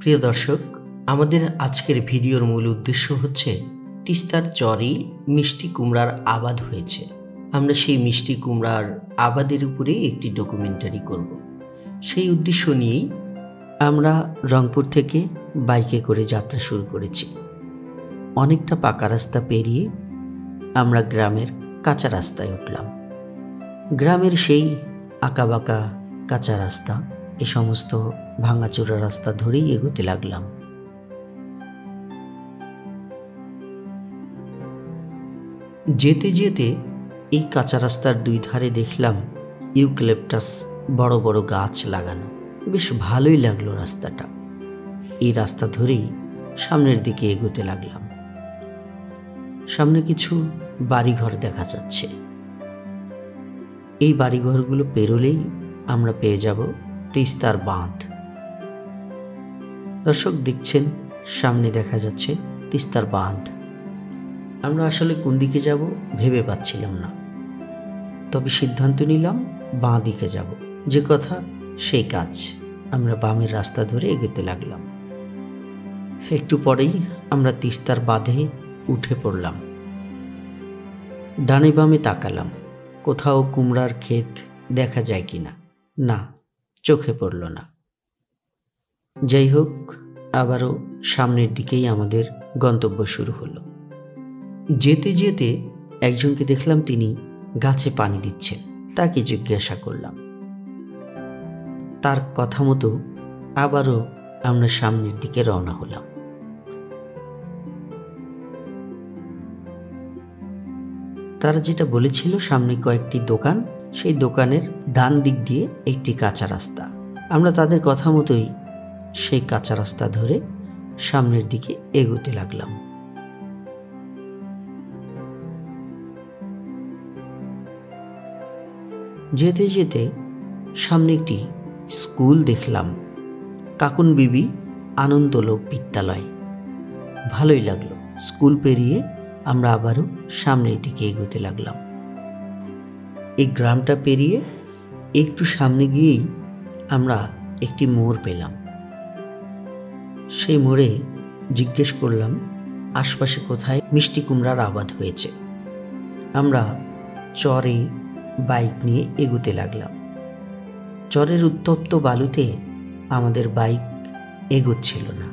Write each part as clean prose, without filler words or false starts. প্রিয় দর্শক, আমাদের আজকের ভিডিওর মূল উদ্দেশ্য হচ্ছে তিস্তার চরে মিষ্টি কুমড়ার আবাদ হয়েছে। আমরা সেই মিষ্টি কুমড়ার আবাদের উপরে একটি ডকুমেন্টারি করব। সেই উদ্দেশ্য নিয়েই আমরা রংপুর থেকে বাইকে করে যাত্রা শুরু করেছি। অনেকটা পাকা রাস্তা পেরিয়ে আমরা গ্রামের কাঁচা রাস্তায় উঠলাম। গ্রামের সেই আঁকাবাঁকা কাঁচা রাস্তা, এ সমস্ত ভাঙাচোরা রাস্তা ধরেই এগোতে লাগলাম। যেতে যেতে এই কাঁচা রাস্তার দুই ধারে দেখলাম ইউক্যালিপটাস, বড় বড় গাছ লাগানো। বেশ ভালোই লাগলো রাস্তাটা। এই রাস্তা ধরেই সামনের দিকে এগোতে লাগলাম। সামনে কিছু বাড়িঘর দেখা যাচ্ছে। এই বাড়িঘরগুলো পেরোলেই আমরা পেয়ে যাব তিস্তার বাঁধ। দর্শক দেখছেন, সামনে দেখা যাচ্ছে তিস্তার বাঁধ। আমরা আসলে কোন দিকে যাব ভেবে পাচ্ছিলাম না, তবে সিদ্ধান্ত নিলাম বাঁ দিকে যাব। যে কথা সেই কাজ, আমরা বামের রাস্তা ধরে এগোতে লাগলাম। একটু পরেই আমরা তিস্তার বাঁধে উঠে পড়লাম। ডানে বামে তাকালাম, কোথাও কুমড়ার ক্ষেত দেখা যায় কিনা, না, চোখে পড়ল না। যাই হোক, আবারও সামনের দিকেই আমাদের গন্তব্য শুরু হলো। যেতে যেতে একজনকে দেখলাম তিনি গাছে পানি দিচ্ছেন। তাকে জিজ্ঞাসা করলাম, তার কথা মতো আবারও আমরা সামনের দিকে রওনা হলাম। তারা যেটা বলেছিল, সামনে কয়েকটি দোকান, সেই দোকানের ডান দিক দিয়ে একটি কাঁচা রাস্তা। আমরা তাদের কথা মতোই সেই কাঁচা রাস্তা ধরে সামনের দিকে এগোতে লাগলাম। যেতে যেতে সামনে একটি স্কুল দেখলাম, কাকুন বিবি আনন্দলোক বিদ্যালয়। ভালোই লাগলো। স্কুল পেরিয়ে আমরা আবারও সামনের দিকে এগোতে লাগলাম। এই গ্রামটা পেরিয়ে একটু সামনে গিয়েই আমরা একটি মোড় পেলাম। সেই মোড়ে জিজ্ঞেস করলাম আশপাশে কোথায় মিষ্টি কুমড়ার আবাদ হয়েছে। আমরা চরে বাইক নিয়ে এগোতে লাগলাম। চরের উত্তপ্ত বালুতে আমাদের বাইক এগোচ্ছিল না।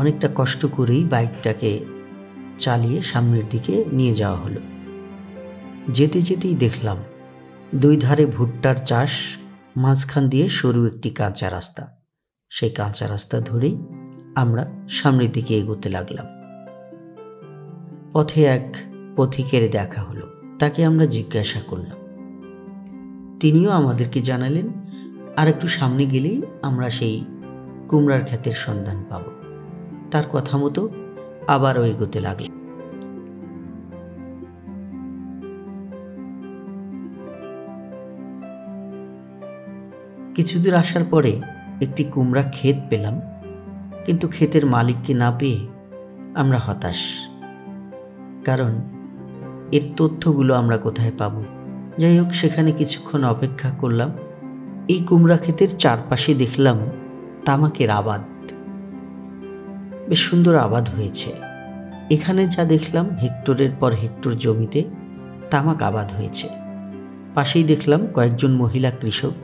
অনেকটা কষ্ট করেই বাইকটাকে চালিয়ে সামনের দিকে নিয়ে যাওয়া হলো। যেতে যেতেই দেখলাম দুই ধারে ভুট্টার চাষ, মাঝখান দিয়ে সরু একটি কাঁচা রাস্তা। সেই কাঁচা রাস্তা ধরেই আমরা সামনের দিকে এগোতে লাগলাম। পথে এক পথিকের দেখা হলো। তাকে আমরা জিজ্ঞাসা করলাম, তিনিও আমাদেরকে জানালেন আর একটু সামনে গেলেই আমরা সেই কুমড়ার ক্ষেতের সন্ধান পাব। তার কথা মতো আবারও এগোতে লাগলাম। কিছুদূর আসার পরে একটি কুমড়া ক্ষেত পেলাম, কিন্তু ক্ষেতের মালিককে না পেয়ে আমরা হতাশ, কারণ এর তথ্যগুলো আমরা কোথায় পাব। যাই হোক, সেখানে কিছুক্ষণ অপেক্ষা করলাম। এই কুমড়া ক্ষেতের চারপাশে দেখলাম তামাকের আবাদ। বেশ সুন্দর আবাদ হয়েছে। এখানে যা দেখলাম, হেক্টরের পর হেক্টর জমিতে তামাক আবাদ হয়েছে। পাশেই দেখলাম কয়েকজন মহিলা কৃষক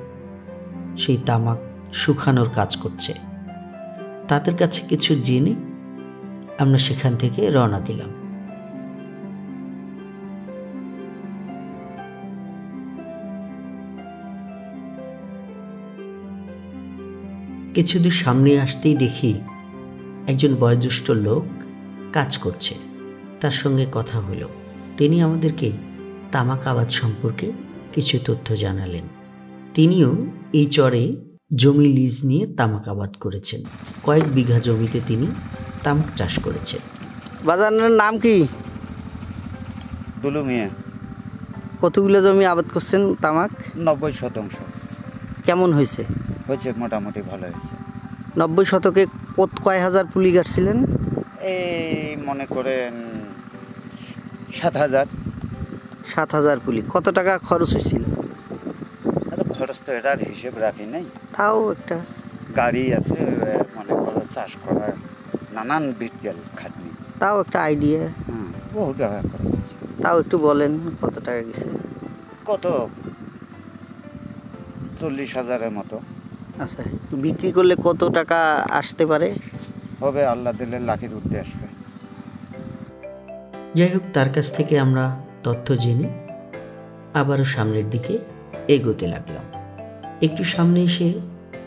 সেই তামাক শুকানোর কাজ করছে। তাদের কাছে কিছু জেনে আমরা সেখান থেকে রওনা দিলাম। কিছুদূর সামনে আসতেই দেখি একজন বয়োজ্যেষ্ঠ লোক কাজ করছে। তার সঙ্গে কথা হলো। তিনি আমাদেরকে তামাক আবাদ সম্পর্কে কিছু তথ্য জানালেন। তিনিও এই চরে জমি লিজ নিয়ে তামাক আবাদ করেছেন। কয়েক বিঘা জমিতে তিনি তামাক চাষ করেছেন। বাজারের নাম কি? দুলু মিয়া। কতগুলো জমি আবাদ করছেন তামাক? 90%। কেমন হয়েছে? হয়েছে, মোটামুটি ভালো হয়েছে। 90 শতকে কয় হাজার পুলি কাটছিলেন? এই মনে করেন 7,000। 7,000 পুলি। কত টাকা খরচ হয়েছিল? খরচ তো এটার হিসেব রাখি নাই, তাও একটা গাড়ি আছে, মনে করো চাষ করা নানান বিকেল খাটনি, তাও একটা আইডিয়া। হ্যাঁ, বহু টাকা খরচ হয়েছে। তাও একটু বলেন কত টাকা গেছে? কত 40,000-এর মতো। আচ্ছা, বিক্রি করলে কত টাকা আসতে পারে? হবে আল্লাহ দিলে লাখের ঊর্ধ্বে আসবে। যাই হোক, তার কাছ থেকে আমরা তথ্য জেনে আবারও সামনের দিকে এগোতে লাগলাম। একটু সামনে এসে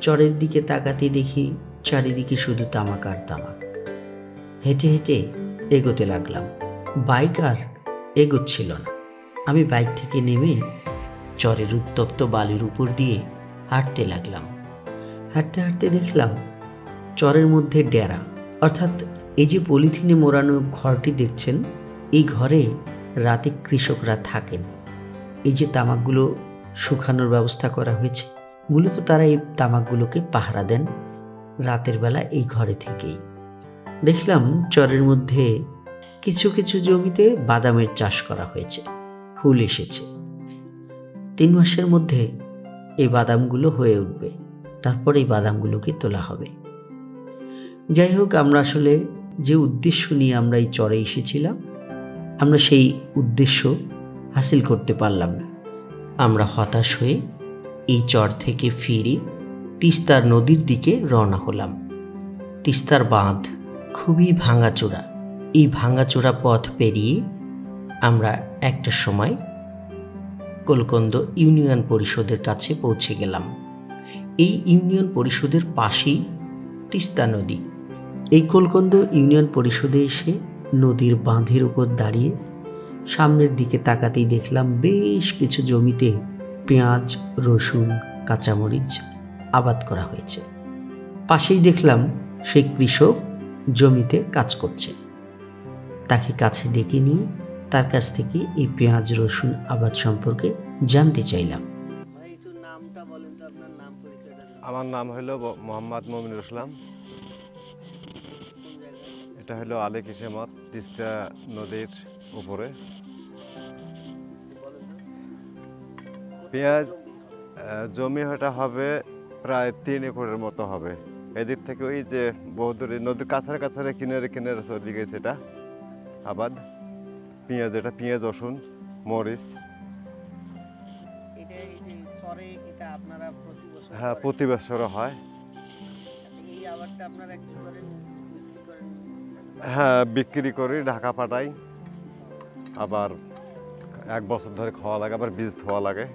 চরের দিকে তাকাতে দেখি চারিদিকে শুধু তামাক আর তামাক। হেঁটে হেঁটে এগোতে লাগলাম, বাইক আর এগোচ্ছিল না। আমি বাইক থেকে নেমে চরের উত্তপ্ত বালির উপর দিয়ে হাঁটতে লাগলাম। হাঁটতে হাঁটতে দেখলাম চরের মধ্যে ডেরা, অর্থাৎ এই যে পলিথিনে মোড়ানো ঘরটি দেখছেন, এই ঘরে রাতে কৃষকরা থাকেন। এই যে তামাকগুলো শুকানোর ব্যবস্থা করা হয়েছে, মূলত তারা এই তামাকগুলোকে পাহারা দেন রাতের বেলা এই ঘরে থেকেই। দেখলাম চরের মধ্যে কিছু কিছু জমিতে বাদামের চাষ করা হয়েছে, ফুল এসেছে। 3 মাসের মধ্যে এই বাদামগুলো হয়ে উঠবে, তারপর এই বাদামগুলোকে তোলা হবে। যাই হোক, আমরা আসলে যে উদ্দেশ্য নিয়ে আমরা এই চরে এসেছিলাম, আমরা সেই উদ্দেশ্য হাসিল করতে পারলাম না। আমরা হতাশ হয়ে এই চর থেকে ফিরে তিস্তার নদীর দিকে রওনা হলাম। তিস্তার বাঁধ খুবই ভাঙাচোরা। এই ভাঙাচোরা পথ পেরিয়ে আমরা একটা সময় গোলকন্দ ইউনিয়ন পরিষদের কাছে পৌঁছে গেলাম। এই ইউনিয়ন পরিষদের পাশেই তিস্তা নদী। এই গোলকন্দ ইউনিয়ন পরিষদে এসে নদীর বাঁধের উপর দাঁড়িয়ে সামনের দিকে তাকাতেই দেখলাম বেশ কিছু জমিতে পেঁয়াজ, রসুন, কাঁচামরিচ আবাদ করা হয়েছে। পাশেই দেখলাম সেই কৃষক জমিতে কাজ করছে। তাকে কাছে ডেকে নিয়ে তার কাছ থেকে এই পেঁয়াজ, রসুন আবাদ সম্পর্কে জানতে চাইলাম। আমার নাম হলো মোহাম্মদ মমিন ইসলাম। এটা হলো আলে কিসেমত, তিস্তা নদীর উপরে। পেঁয়াজ জমি এটা হবে প্রায় 3 একরের মতো হবে। এদিক থেকে ওই যে বহুদূরে নদীর কাছারে কাছারে কিনারে কিনারে চলে গেছে এটা আবাদ। পেঁয়াজ, এটা পেঁয়াজ, রসুন, মরিচ। হ্যাঁ, প্রতি বছর হয়। হ্যাঁ, বিক্রি করি, ঢাকা পাঠাই। আবার 1 বছর ধরে খাওয়া লাগে, আবার বীজ ধোয়া লাগে।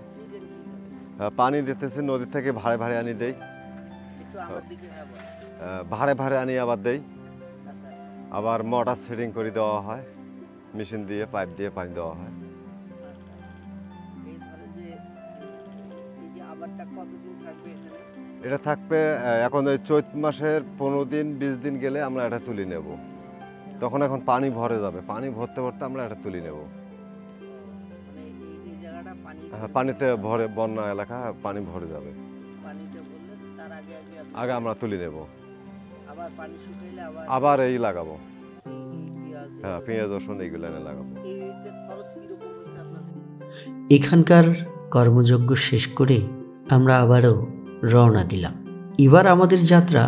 পানি দিতেছি নদী থেকে, ভাড়ে ভাড়ে আনি দেই, ভাড়ে ভাড়ে আনি আবার দেই। আবার মোটর সেটিং করে দেওয়া হয়, মেশিন দিয়ে পাইপ দিয়ে পানি দেওয়া হয়। এটা থাকবে এখন ওই চৈত মাসের 15 দিন 20 দিন গেলে আমরা এটা তুলে নেব। তখন এখন পানি ভরে যাবে, পানি ভরতে ভরতে আমরা এটা তুলে নেব। পানিতে ভরে, বন্যা এলাকা, পানি ভরে যাবে, আগে আমরা তুলে নেব, আবার এই লাগাবো। হ্যাঁ, পেঁয়াজ, রসুন এইগুলো লাগাবো। এখানকার কর্মযজ্ঞ শেষ করে আমরা আবারও রওনা দিলাম। এবার আমাদের যাত্রা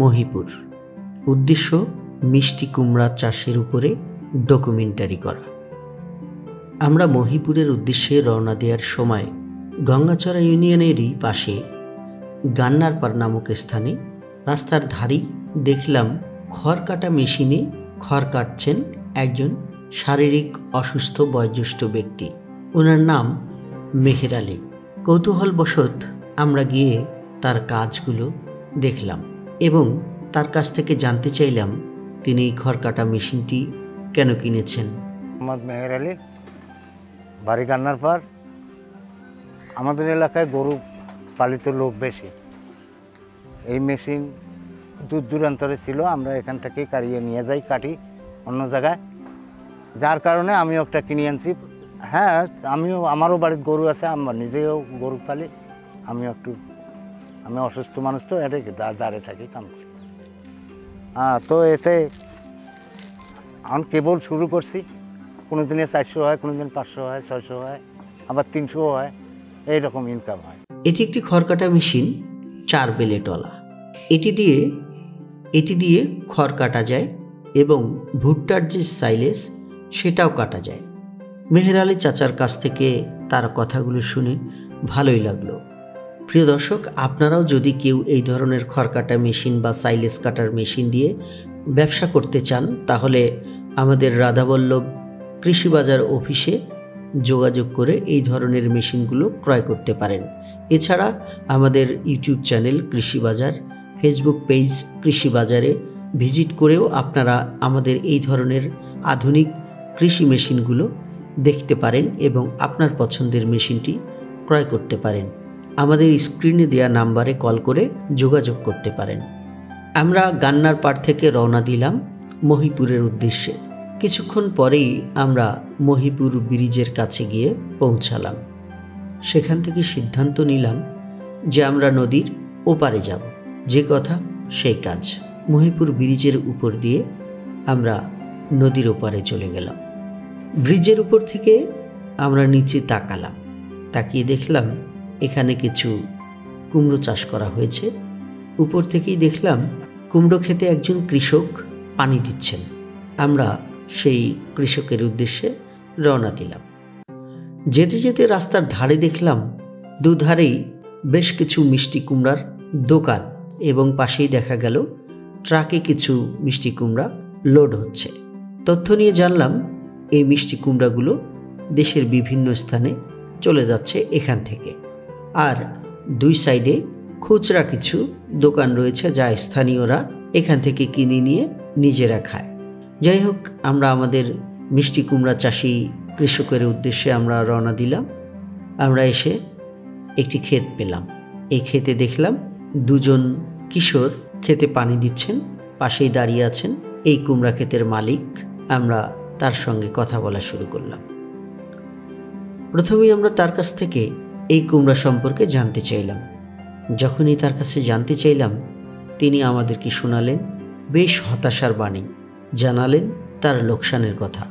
মহিপুর। উদ্দেশ্য মিষ্টি কুমড়া চাষের উপরে ডকুমেন্টারি করা। আমরা মহিপুরের উদ্দেশ্যে রওনা দেওয়ার সময় গঙ্গাচড়া ইউনিয়নেরই পাশে গান্নারপাড় নামক স্থানে রাস্তার ধারেই দেখলাম খড় কাটা মেশিনে খড় কাটছেন একজন শারীরিক অসুস্থ বয়োজ্যেষ্ঠ ব্যক্তি। ওনার নাম মেহের আলী। কৌতূহলবশত আমরা গিয়ে তার কাজগুলো দেখলাম এবং তার কাছ থেকে জানতে চাইলাম তিনি এই খড় কাটা মেশিনটি কেন কিনেছেন। মোহাম্মদ মেহের আলী, বাড়ি গান্নারপাড়। আমাদের এলাকায় গরু পালিত লোক বেশি। এই মেশিন দূর দূরান্তরে ছিল, আমরা এখান থেকে কারিয়ে নিয়ে যাই, কাটি অন্য জায়গায়, যার কারণে আমিও একটা কিনে আনছি। হ্যাঁ, আমিও, আমারও বাড়ির গরু আছে, আমার নিজেও গরু পালি। আমিও একটু, আমি অসুস্থ মানুষ তো, এটা দাঁড়িয়ে থাকি কাম। হ্যাঁ, তো এতে আমি কেবল শুরু করছি। কোনো দিনে 400 হয়, কোনো দিন 500 হয়, 600 হয়, আবার 300 হয়, এইরকম ইনকাম হয়। এটি একটি খড় কাটা মেশিন, 4 বেলেটওয়ালা। এটি দিয়ে এটি দিয়ে খড় কাটা যায় এবং ভুট্টার যে সাইলেস সেটাও কাটা যায়। মেহের আলী চাচার কাছ থেকে তার কথাগুলো শুনে ভালোই লাগলো। প্রিয় দর্শক, আপনারাও যদি কেউ এই ধরনের খড় কাটা মেশিন বা সাইলেস কাটার মেশিন দিয়ে ব্যবসা করতে চান তাহলে আমাদের রাধাবল্লভ কৃষি বাজার অফিসে যোগাযোগ করে এই ধরনের মেশিনগুলো ক্রয় করতে পারেন। এছাড়া আমাদের ইউটিউব চ্যানেল কৃষি বাজার, ফেসবুক পেজ কৃষি বাজারে ভিজিট করেও আপনারা আমাদের এই ধরনের আধুনিক কৃষি মেশিনগুলো দেখতে পারেন এবং আপনার পছন্দের মেশিনটি ক্রয় করতে পারেন। আমাদের স্ক্রিনে দেওয়া নাম্বারে কল করে যোগাযোগ করতে পারেন। আমরা গান্নার পাড় থেকে রওনা দিলাম মহিপুরের উদ্দেশ্যে। কিছুক্ষণ পরেই আমরা মহিপুর ব্রিজের কাছে গিয়ে পৌঁছালাম। সেখান থেকে সিদ্ধান্ত নিলাম যে আমরা নদীর ওপারে যাব। যে কথা সেই কাজ, মহিপুর ব্রিজের উপর দিয়ে আমরা নদীর ওপারে চলে গেলাম। ব্রিজের উপর থেকে আমরা নিচে তাকালাম, তাকিয়ে দেখলাম এখানে কিছু কুমড়ো চাষ করা হয়েছে। উপর থেকেই দেখলাম কুমড়ো খেতে একজন কৃষক পানি দিচ্ছেন। আমরা সেই কৃষকের উদ্দেশ্যে রওনা দিলাম। যেতে যেতে রাস্তার ধারে দেখলাম দুধারেই বেশ কিছু মিষ্টি কুমড়ার দোকান এবং পাশেই দেখা গেল ট্রাকে কিছু মিষ্টি কুমড়া লোড হচ্ছে। তথ্য নিয়ে জানলাম এই মিষ্টি কুমড়াগুলো দেশের বিভিন্ন স্থানে চলে যাচ্ছে এখান থেকে। আর দুই সাইডে খুচরা কিছু দোকান রয়েছে যা স্থানীয়রা এখান থেকে কিনে নিয়ে নিজেরা খায়। যাই হোক, আমরা আমাদের মিষ্টি কুমড়া চাষি কৃষকের উদ্দেশ্যে আমরা রওনা দিলাম। আমরা এসে একটি ক্ষেত পেলাম। এই ক্ষেতে দেখলাম দুজন কিশোর ক্ষেতে পানি দিচ্ছেন, পাশেই দাঁড়িয়ে আছেন এই কুমড়া ক্ষেতের মালিক। আমরা তার সঙ্গে কথা বলা শুরু করলাম। প্রথমেই আমরা তার কাছ থেকে এই কুমড়া সম্পর্কে জানতে চাইলাম। যখনই তার কাছে জানতে চাইলাম তিনি আমাদেরকে শোনালেন বেশ হতাশার বাণী, জানালেন তার লোকসানের কথা।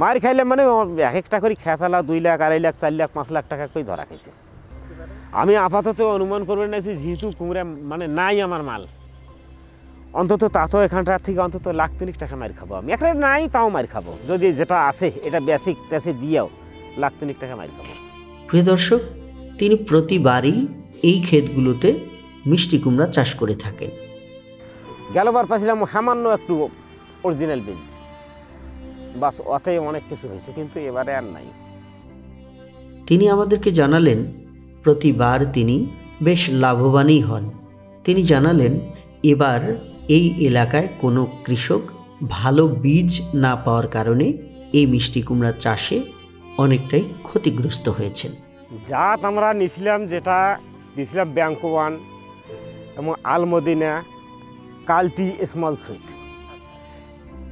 মার খাইলে মানে এক একটা করে খেয়ে ফেলা 2 লাখ, 2.5 লাখ, 4 লাখ, 5 লাখ টাকা করে ধরা খাইছে। আমি আপাতত অনুমান করবেন না, যেহেতু কুমড়া মানে নাই আমার মাল, অন্তত তা তো এখানটার থেকে অন্তত 1.3 লাখ টাকা মার খাবো আমি। এখানে নাই তাও মার খাবো, যদি যেটা আছে এটা বেসিক চাষে দিয়েও 1.3 লাখ টাকা মার খাবো। প্রিয় দর্শক, তিনি প্রতিবারই এই ক্ষেতগুলোতে মিষ্টি কুমড়া চাষ করে থাকেন। গেলবার পাচ্ছিলাম সামান্য একটু অরিজিনাল বীজ, বাস ওতেই অনেক কিছু হয়েছে, কিন্তু এবারে আর নাই। তিনি আমাদেরকে জানালেন প্রতিবার তিনি বেশ লাভবানই হন। তিনি জানালেন এবার এই এলাকায় কোনো কৃষক ভালো বীজ না পাওয়ার কারণে এই মিষ্টি কুমড়া চাষে অনেকটাই ক্ষতিগ্রস্ত হয়েছেন। জাত আমরা নিয়েছিলাম, যেটা নিয়েছিলাম ব্যাংকওয়ান এবং আলমদিনা, কালটি, স্মল সুইট,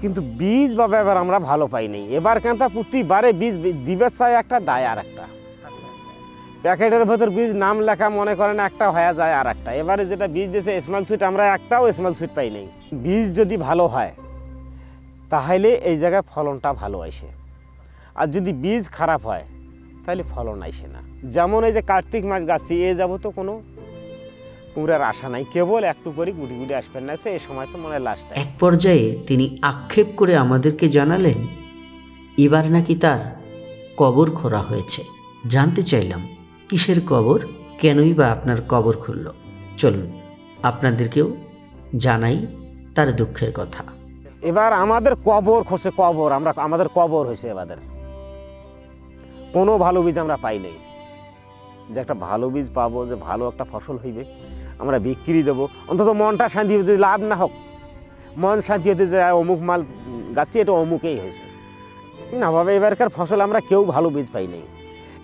কিন্তু বীজ বাবা এবার আমরা ভালো পাইনি। এবার কেন তা প্রতিবারে বীজ দিবে চাই একটা, দায় আর একটা। প্যাকেটের ভেতর বীজ নাম লেখা মনে করেন একটা হয়ে যায় আর একটা। এবারে যেটা বীজ দিয়েছে স্মল সুইট, আমরা একটাও স্মল সুইট পাই নাই। বীজ যদি ভালো হয় তাহলে এই জায়গায় ফলনটা ভালো আসে, আর যদি বীজ খারাপ হয় তাহলে ফলন আসে না। যেমন এই যে কার্তিক মাছ গাছি এ যাব তো কোনো কুমড়ার আশা নাই, কেবল একটু করে গুটি গুটি আসবেন না, এই সময় তো মনে হয় লাস্ট। এক পর্যায়ে তিনি আক্ষেপ করে আমাদেরকে জানালেন এবার নাকি তার কবর খোঁড়া হয়েছে। জানতে চাইলাম কিসের কবর, কেনই বা আপনার কবর খুলল? চলুন আপনাদেরকেও জানাই তার দুঃখের কথা। এবার আমাদের কবর খসে, কবর আমরা আমাদের কবর হয়েছে। এবারে কোনো ভালো বীজ আমরা পাই নাই, যে একটা ভালো বীজ পাবো, যে ভালো একটা ফসল হইবে, আমরা বিক্রি দেবো, অন্তত মনটা শান্তি হতে, লাভ না হোক মন শান্তি হতে যে অমুক মাল গাছটি এটা অমুকেই হয়েছে না ভাবে। এবারকার ফসল আমরা কেউ ভালো বীজ পাই নাই।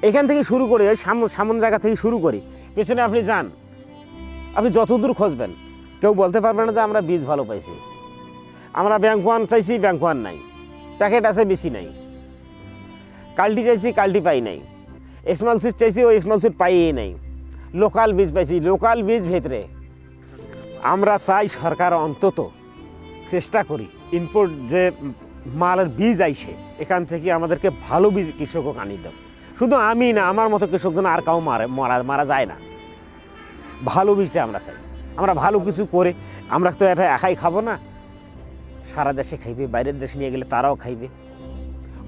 এখান থেকে শুরু করি, ওই সামন জায়গা থেকে শুরু করি, পেছনে আপনি যান, আপনি যতদূর খুঁজবেন কেউ বলতে পারবে না যে আমরা বীজ ভালো পাইছি। আমরা ব্যাংকওয়ান চাইছি, ব্যাংকওয়ান নাই, প্যাকেট আছে বেশি নাই, কাল্টি চাইছি কাল্টি পাই নাই, স্মল সুইট চাইছি ওই স্মল সুইট পাইই নাই, লোকাল বীজ পাইছি লোকাল বীজ ভেতরে। আমরা চাই সরকার অন্তত চেষ্টা করি ইনপোর্ট যে মালের বীজ আইছে এখান থেকে আমাদেরকে ভালো বীজ কৃষকও আনিয়ে দেব। শুধু আমি না, আমার মতো কৃষকজন আর কাউ মারা যায় না, ভালো বীজটা আমরা চাই। আমরা ভালো কিছু করে আমরা তো এটা একাই খাবো না, সারা দেশে খাইবে, বাইরের দেশে নিয়ে গেলে তারাও খাইবে,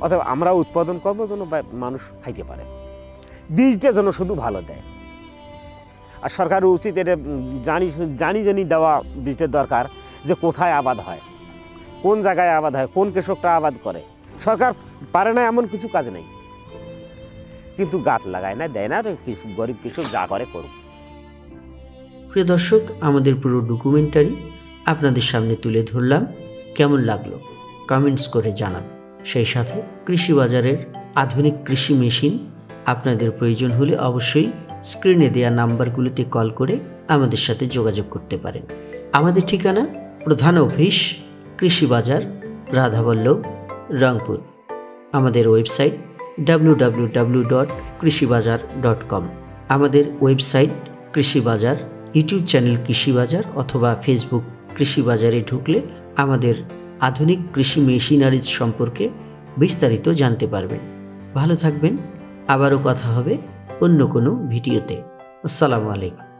অথবা আমরা উৎপাদন করব যেন মানুষ খাইতে পারে, বীজটা যেন শুধু ভালো দেয়। আর সরকারের উচিত এটা জানি জানি জানি দেওয়া বীজটা দরকার যে কোথায় আবাদ হয়, কোন জায়গায় আবাদ হয়, কোন কৃষকটা আবাদ করে। সরকার পারে না এমন কিছু কাজ নেই, কিন্তু গাছ লাগায় না, দেয় না, গরিব কৃষক যা করে করুক। প্রিয় দর্শক, আমাদের পুরো ডকুমেন্টারি আপনাদের সামনে তুলে ধরলাম, কেমন লাগলো কমেন্টস করে জানান। সেই সাথে কৃষি বাজারের আধুনিক কৃষি মেশিন আপনাদের প্রয়োজন হলে অবশ্যই স্ক্রিনে দেয়া নাম্বারগুলিতে কল করে আমাদের সাথে যোগাযোগ করতে পারেন। আমাদের ঠিকানা প্রধান অফিস কৃষি বাজার রাধাবল্লভ রংপুর। আমাদের ওয়েবসাইট www.krishibajar.com। আমাদের ওয়েবসাইট কৃষি বাজার, ইউটিউব চ্যানেল কৃষি বাজার অথবা ফেসবুক কৃষি বাজারে ঢুকলে আমাদের আধুনিক কৃষি মেশিনারিজ সম্পর্কে বিস্তারিত জানতে পারবেন। ভালো থাকবেন, আবারও কথা হবে অন্য কোনো ভিডিওতে। আসসালামু আলাইকুম।